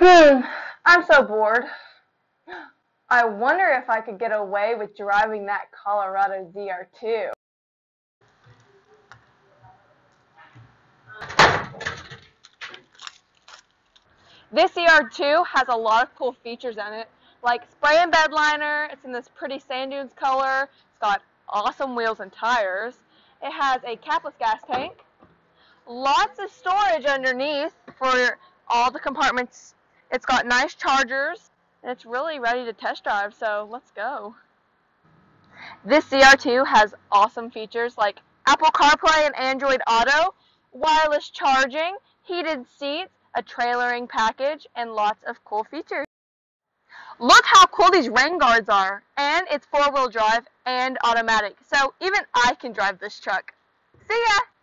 I'm so bored. I wonder if I could get away with driving that Colorado ZR2. This ZR2 has a lot of cool features in it, like spray and bed liner. It's in this pretty sand dunes color. It's got awesome wheels and tires. It has a capless gas tank. Lots of storage underneath for all the compartments. It's got nice chargers, and it's really ready to test drive, so let's go. This ZR2 has awesome features like Apple CarPlay and Android Auto, wireless charging, heated seats, a trailering package, and lots of cool features. Look how cool these rain guards are, and it's four-wheel drive and automatic, so even I can drive this truck. See ya!